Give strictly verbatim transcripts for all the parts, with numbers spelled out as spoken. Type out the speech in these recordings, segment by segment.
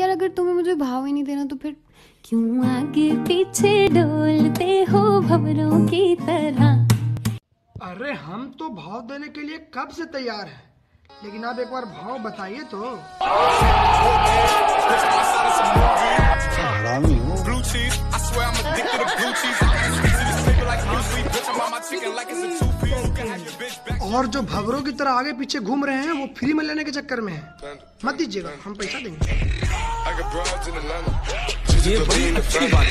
यार अगर तुम्हें मुझे भाव ही नहीं देना तो फिर क्यों आगे पीछे डोलते हो भंवरों की तरह। अरे हम तो भाव देने के लिए कब से तैयार हैं, लेकिन आप एक बार भाव बताइए तो। और जो भंवरों की तरह आगे पीछे घूम रहे हैं वो फ्री में लेने के चक्कर में है, मत दीजिएगा, हम पैसा देंगे। ये बड़ी अच्छी बात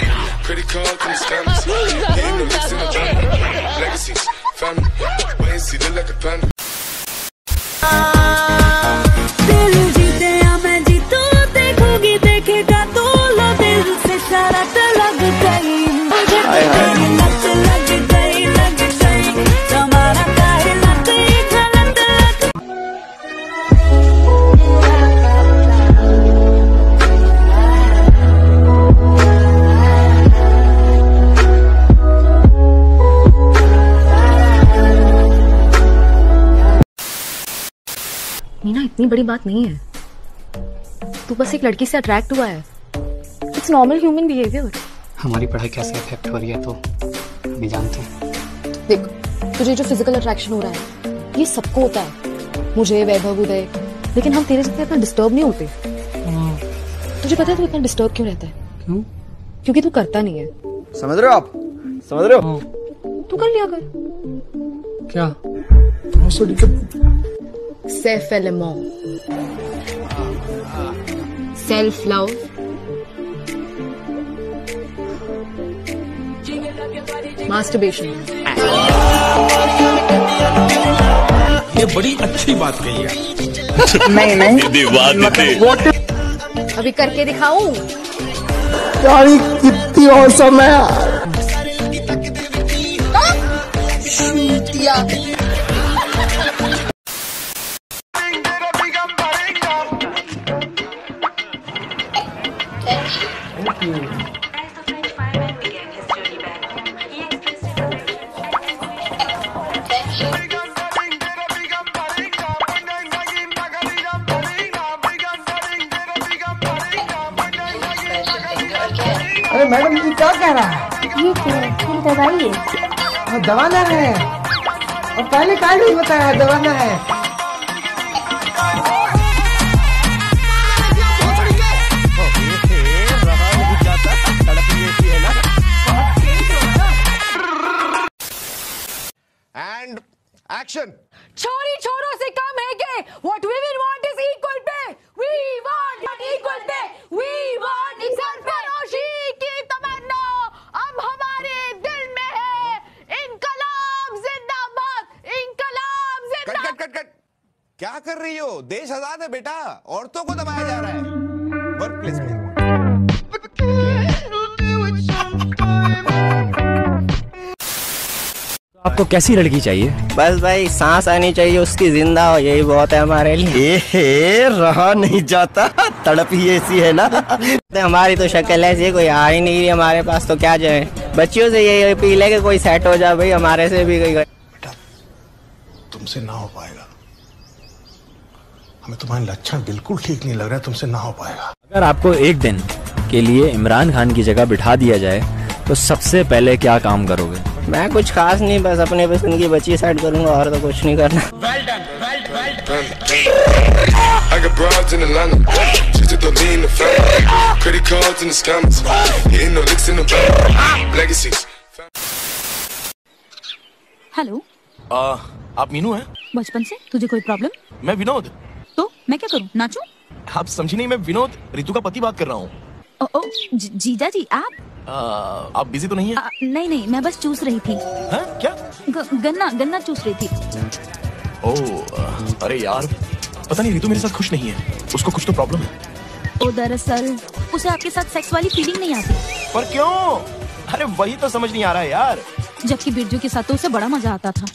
है। मीना इतनी बड़ी बात नहीं है, तू बस एक लड़की से अट्रैक्ट हुआ है, इट्स नॉर्मल ह्यूमन बिहेवियर। हमारी पढ़ाई कैसे इफेक्ट हो रही है तो हमें जानते हैं। देख तुझे जो फिजिकल अट्रैक्शन हो रहा है ये सबको होता है, मुझे, वैभव, उदय, लेकिन हम तेरे जितने इतना डिस्टर्ब नहीं होते। तुझे पता है तू इतना डिस्टर्ब क्यों रहता है? क्यों? क्योंकि तू करता नहीं है, समझ रहे हो आप, समझ रहे हो? तू कर लिया कर। क्या? Self element, self love, masturbation. ये बड़ी अच्छी बात कही है। नहीं नहीं बात अभी करके दिखाऊं? यार कितनी औसम है यार। अरे मैडम जी क्या कह रहा है? ये फिर दवाई है, दवाना है, और पहले कहा नहीं बताया दवाना है। And action. छोरी छोरों से कम है के what women want is equal pay, we want equal pay, we want equal pay. रोशी की तमन्ना अब हमारे दिल में है, इंकलाब जिंदाबाद, इंकलाब जिंदाबाद। कट कट कट क्या कर रही हो? देश आजाद है बेटा, औरतों को दबाया जा रहा है वर्क प्लेस में। आपको कैसी लड़की चाहिए? बस भाई सांस आनी चाहिए उसकी, जिंदा हो, यही बहुत है हमारे लिए। ए रहा नहीं जाता, तड़प ही ऐसी है ना। हमारी तो शक्ल ऐसी है, कोई आ ही नहीं रही हमारे पास, तो क्या जाए। बच्चियों से यही अपील है कि कोई सेट हो जाए भाई, हमारे से भी। बेटा तुमसे ना हो पाएगा, हमें तुम्हारे लक्षण बिल्कुल ठीक नहीं लग रहा है, तुमसे ना हो पाएगा। अगर आपको एक दिन के लिए इमरान खान की जगह बिठा दिया जाए तो सबसे पहले क्या काम करोगे? मैं कुछ खास नहीं, बस अपने पसंद की बच्ची साइड करूंगा, और तो कुछ नहीं करना। well done, well, well done. I got broads in Atlanta, just to lean the family, credit cards in the scams, ain't no licks in the bank, legacies. Hello, आप मीनू हैं? बचपन से तुझे कोई प्रॉब्लम? मैं विनोद। तो मैं क्या करूं, नाचूं? आप समझी नहीं, मैं विनोद, रितु का पति, बात कर रहा हूँ। ओ, ओ, जीजा जी आप आ, आप बिजी तो नहीं है? आ, नहीं नहीं, मैं बस चूस रही थी। है? क्या? ग, गन्ना गन्ना चूस रही थी। ओ, आ, अरे यार पता नहीं रितु मेरे साथ खुश नहीं है, उसको कुछ तो प्रॉब्लम है। ओ दरअसल उसे आपके साथ सेक्स वाली फीलिंग नहीं आती। पर क्यों? अरे वही तो समझ नहीं आ रहा है यार। जबकि बिरजू के साथ तो उसे बड़ा मजा आता था।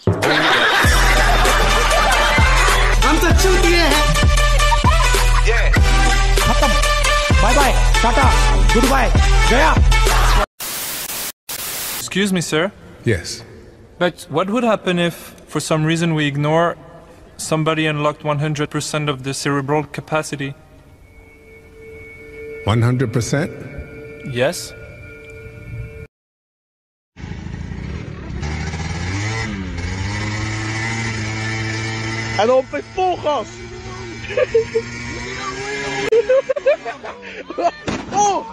हम तो चूक गए हैं। Bye bye, tata, good bye, गया। Excuse me, sir. Yes. But what would happen if, for some reason, we ignore somebody unlocked one hundred percent of the cerebral capacity? one hundred percent? Yes. En dan op vol gas. Oh!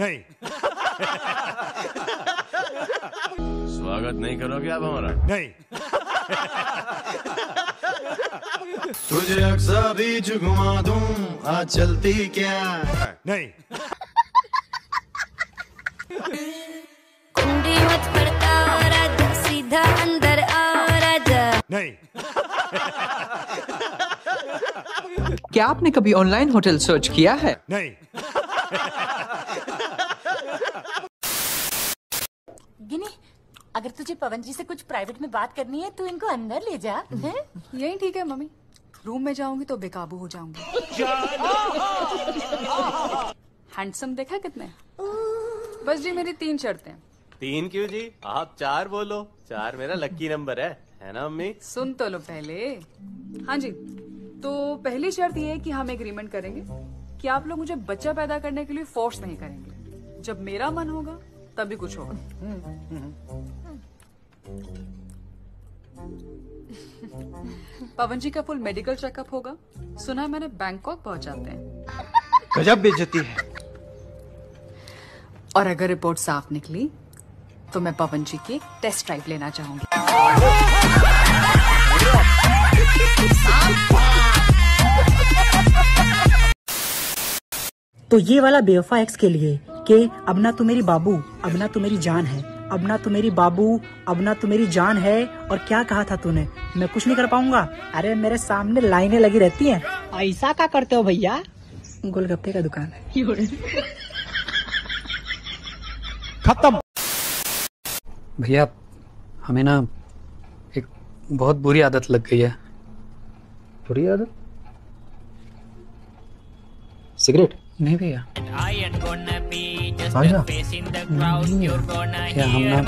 नहीं। स्वागत नहीं करोगे आप हमारा? नहीं। तुझे अक्सर बीच घुमा दूं, आज चलती क्या? नहीं। कुंडी मत पड़ता और आजा, सीधा अंदर और आजा। नहीं। क्या आपने कभी ऑनलाइन होटल सर्च किया है? नहीं। गिनी, अगर तुझे पवन जी से कुछ प्राइवेट में बात करनी है, तू इनको अंदर ले जा। यही ठीक है मम्मी, रूम में जाऊंगी तो बेकाबू हो जाऊंगी। हैंडसम देखा कितने? बस जी मेरी तीन शर्तें। तीन क्यों जी, आप चार बोलो, चार मेरा लकी नंबर है, है ना मम्मी? सुन तो लो पहले। हाँ जी, तो पहली शर्त ये है कि हम एग्रीमेंट करेंगे कि आप लोग मुझे बच्चा पैदा करने के लिए फोर्स नहीं करेंगे। जब मेरा मन होगा तभी कुछ होगा। पवन जी का फुल मेडिकल चेकअप होगा। सुना है मैंने बैंकॉक पहुंचाते हैं। गजब बेइज्जती है। और अगर रिपोर्ट साफ निकली तो मैं पवन जी की टेस्ट ड्राइव लेना चाहूंगी। तो ये वाला बेवफा एक्स के लिए कि अब ना तू मेरी बाबू, अब ना तू मेरी जान है, अब ना तू मेरी बाबू, अब ना तू मेरी जान है। और क्या कहा था तूने? मैं कुछ नहीं कर पाऊंगा। अरे मेरे सामने लाइनें लगी रहती हैं। ऐसा क्या करते हो भैया? गोलगप्पे का दुकान है। खत्म। भैया हमें ना एक बहुत बुरी आदत लग गई है। बुरी आदत? सिगरेट? नहीं भैया। क्या हम ना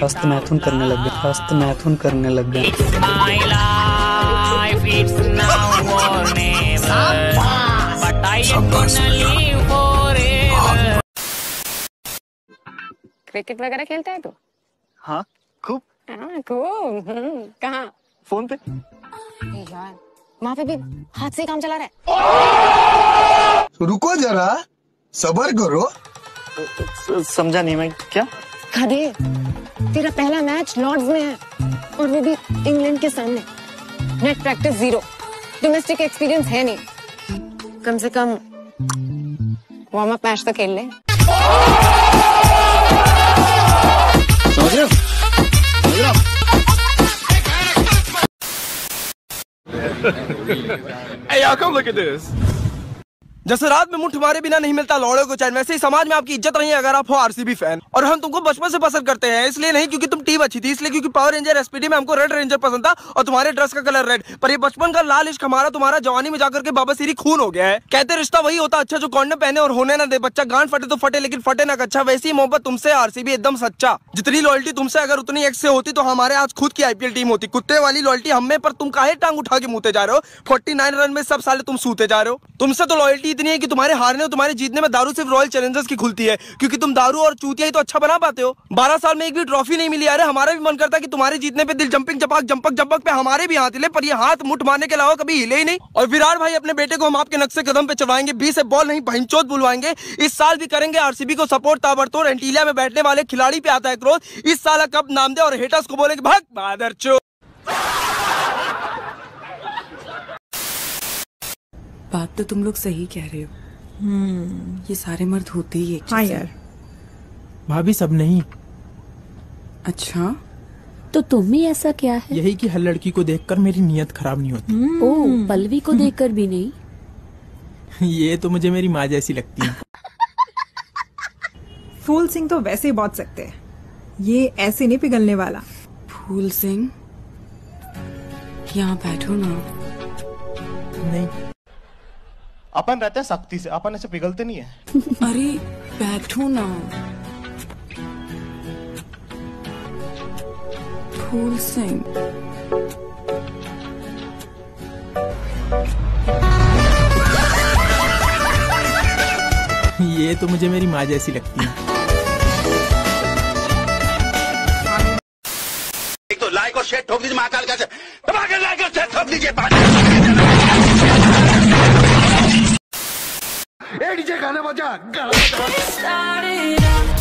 फर्स्ट मैथुन करने लग गए? फर्स्ट मैथुन करने लग गए। क्रिकेट वगैरह खेलता है तू? हाँ खूब। हाँ खूब। कहाँ? फोन पे। यार वहाँ पे भी हाथ से काम चला रहा है। तो रुको जरा, सबर करो। समझा नहीं मैं। क्या? खादे तेरा पहला मैच लॉर्ड्स में है और वो भी इंग्लैंड के सामने। Net practice zero, domestic experience है नहीं। कम से कम वार्म अप मैच तो खेल ले। समझ रहे हो? समझ रहे हो? Hey, y'all, come look at this. जैसे रात में मुंह तुम्हारे बिना नहीं मिलता लौड़े को चैन, वैसे ही समाज में आपकी इज्जत नहीं है अगर आप हो आरसीबी फैन। और हम तुमको बचपन से पसंद करते हैं, इसलिए नहीं क्योंकि तुम टीम अच्छी थी, इसलिए क्योंकि पावर रेंजर एसपीडी में हमको रेड रेंजर पसंद था और तुम्हारे ड्रेस का कलर रेड। पर ये बचपन का लाल इश्क हमारा तुम्हारा जवानी में जाकर के बाबासीरी खून हो गया है। कहते रिश्ता वही होता अच्छा जो कॉन्डम पहने और होने ना दे बच्चा। गांड फटे तो फटे लेकिन फटे ना कच्चा। वैसी मोहब्बत तुमसे आरसीबी एकदम सच्चा। जितनी लॉयल्टी तुमसे अगर उतनी एक्स से होती तो हमारे आज खुद की आईपीएल टीम होती। कुत्ते वाली लॉयल्टी हमें, पर तुम काहे टांग उठा के मुँहते जा रहे हो? फोर्टी नाइन रन में सब साले तुम सूते जा रहे हो। तुमसे तो लॉयल्टी इतनी है कि तुम्हारे हारने और तुम्हारे जीतने में दारू सिर्फ रॉयल चैलेंजर्स की खुलती है, क्योंकि तुम दारू और चूतिया ही तो अच्छा बना पाते हो। बारह साल में एक भी ट्रॉफी नहीं मिली। अरे हमारा भी मन करता है कि तुम्हारे जीतने पे दिल जंपिंग जपाक जंपक जंपक पे हमारे भी हाथ हिले, पर ये हाथ मुठ मारने के अलावा कभी हिले ही नहीं। और विराट भाई अपने बेटे को हम आपके नक्शे कदम पे चलाएंगे, बीस से बॉल नहीं भैंचोद बुलवाएंगे। इस साल भी करेंगे आरसीबी को सपोर्ट ताबड़तोड़। एंटीलिया में बैठने वाले खिलाड़ी पे आता है क्रोध। इस साल कब नाम दे और हेटर्स को बोले भाग मादरचोद। बात तो तुम लोग सही कह रहे हो। हम्म, ये सारे मर्द होते ही एक जैसे। हाँ यार भाभी, सब नहीं। अच्छा तो तुम ही ऐसा क्या है? यही कि हर लड़की को देखकर मेरी नीयत खराब नहीं होती। ओ, पल्लवी को देखकर भी नहीं? ये तो मुझे मेरी माँ जैसी लगती है। फूल सिंह तो वैसे ही बहुत सकते है, ये ऐसे नहीं पिघलने वाला। फूल सिंह यहाँ बैठो ना। नहीं अपन रहते हैं सख्ती से, अपन ऐसे पिघलते नहीं है। अरे बैठो ना, फूल सिंह। ये तो मुझे मेरी माँ जैसी लगती है। एक तो लाइक और शेयर ठोक दीजिए महाकाल का, टमाटर लाइक और शेयर ठोक दीजिए। ए डीजे गाना बजा।